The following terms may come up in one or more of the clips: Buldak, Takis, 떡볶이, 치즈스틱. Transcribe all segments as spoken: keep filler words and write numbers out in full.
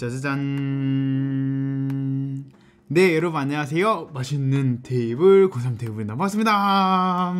짜자잔. 네, 여러분 안녕하세요. 맛있는 테이블 고삼 테이블 나왔습니다.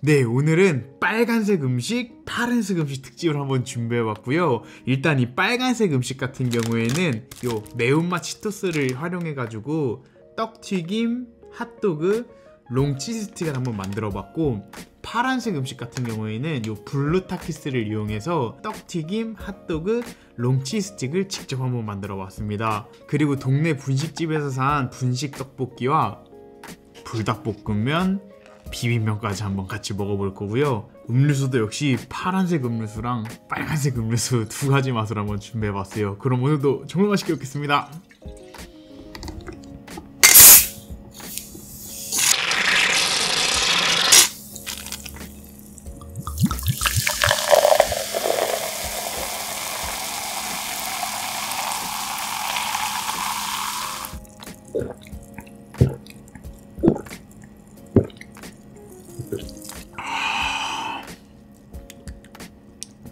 네, 오늘은 빨간색 음식, 파란색 음식 특집을 한번 준비해봤고요. 일단 이 빨간색 음식 같은 경우에는 요 매운맛 치토스를 활용해가지고 떡튀김, 핫도그, 롱치즈스틱을 한번 만들어봤고, 파란색 음식 같은 경우에는 요 블루 타키스를 이용해서 떡튀김, 핫도그, 롱치즈스틱을 직접 한번 만들어봤습니다. 그리고 동네 분식집에서 산 분식 떡볶이와 불닭볶음면, 비빔면까지 한번 같이 먹어볼 거고요. 음료수도 역시 파란색 음료수랑 빨간색 음료수 두 가지 맛을 한번 준비해봤어요. 그럼 오늘도 정말 맛있게 먹겠습니다.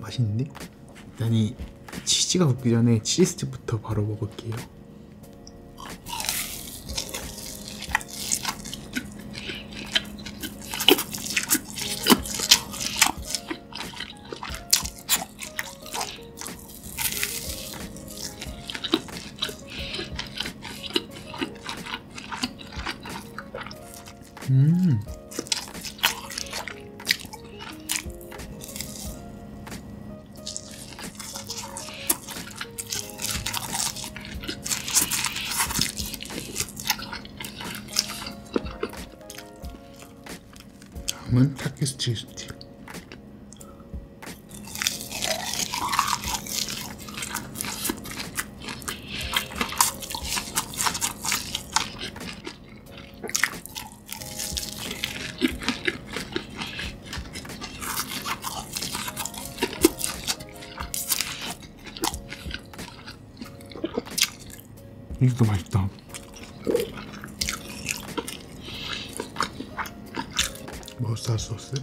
맛있는데? 일단 이 치즈가 굳기 전에 치즈스틱부터 바로 먹을게요. 음. 다음은 타키스 치즈스틱. 이것도 맛있다. 머스타드 소스.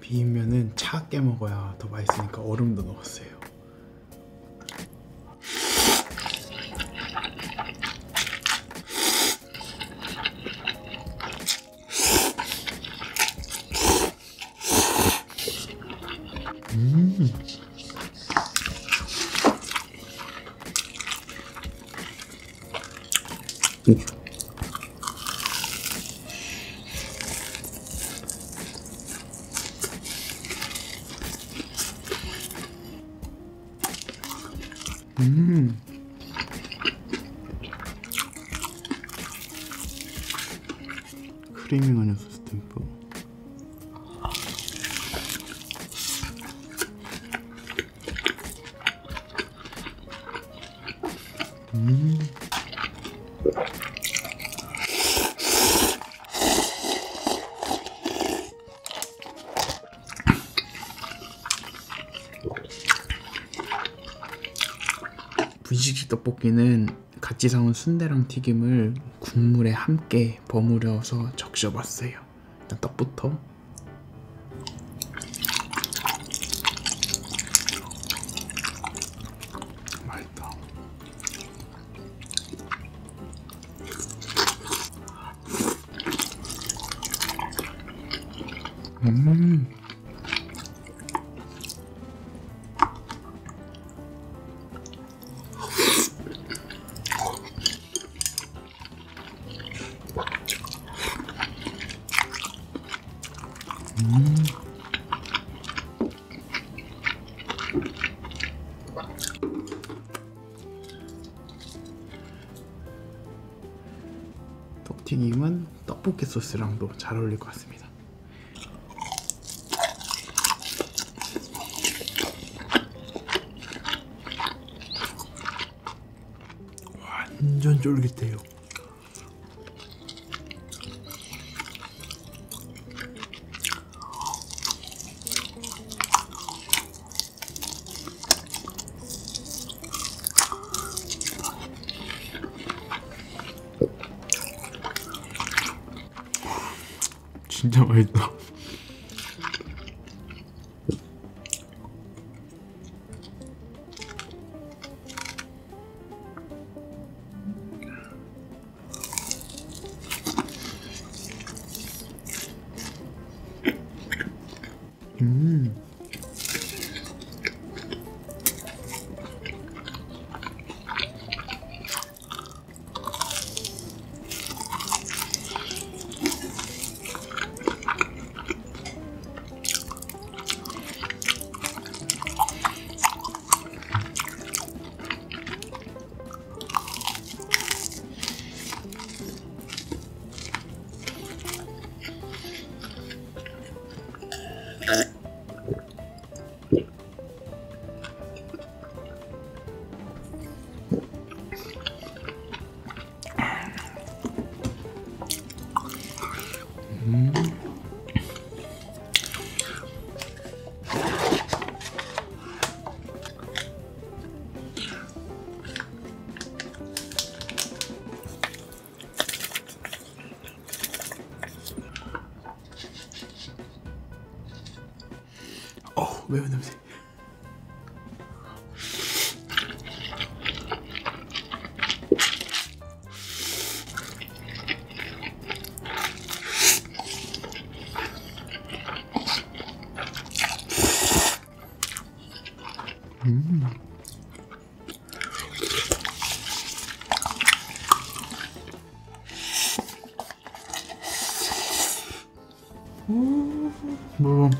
비빔면은 차갑게 먹어야 더 맛있으니까 얼음도 넣었어요. 음. 음. 음. 크리밍 아니었어, 스탬프. 음. 분식집 떡볶이는 같이 사온 순대랑 튀김을 국물에 함께 버무려서 적셔봤어요. 일단 떡부터. 맛있다. 음. 음. 떡튀김은 떡볶이 소스랑도 잘 어울릴 것 같습니다. 완전 쫄깃해요. 진짜 맛있다. 음. 음. 어우, 매운 냄새. 음. 음. 뭐.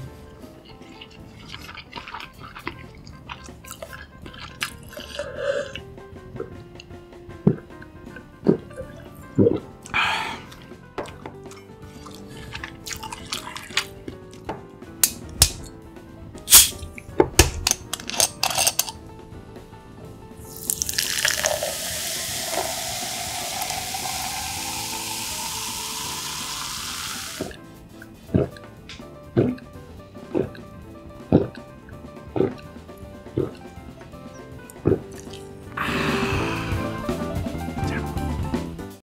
음.